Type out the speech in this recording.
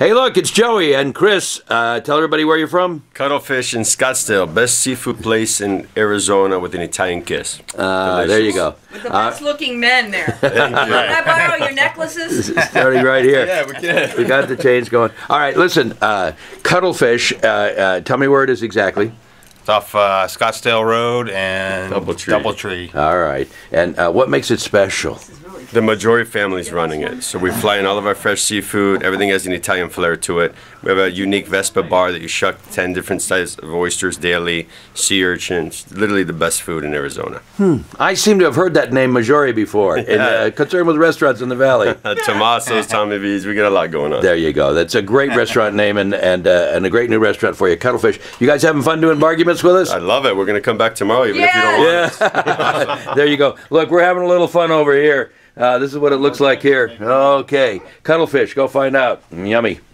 Hey, look, it's Joey and Chris. Tell everybody where you're from. Cuttlefish in Scottsdale, best seafood place in Arizona with an Italian kiss. There you go. With the best-looking men there. Can I borrow your necklaces? Starting right here. Yeah, we can. We got the chains going. All right, listen, Cuttlefish. Tell me where it is exactly. It's off Scottsdale Road and Doubletree. All right. And what makes it special? The Maggiore family's running it, so we fly in all of our fresh seafood. Everything has an Italian flair to it. We have a unique Vespa bar that you shuck 10 different sizes of oysters daily, sea urchins, literally the best food in Arizona. I seem to have heard that name Maggiore before, in concerned with restaurants in the valley. Tommaso's, Tommy V's, we got a lot going on. There you go. That's a great restaurant name and a great new restaurant for you, Cuttlefish. You guys having fun doing Barguments with us? I love it. We're going to come back tomorrow, even if you don't want us. There you go. Look, we're having a little fun over here. This is what it looks like here. Okay. Cuttlefish, go find out. Yummy.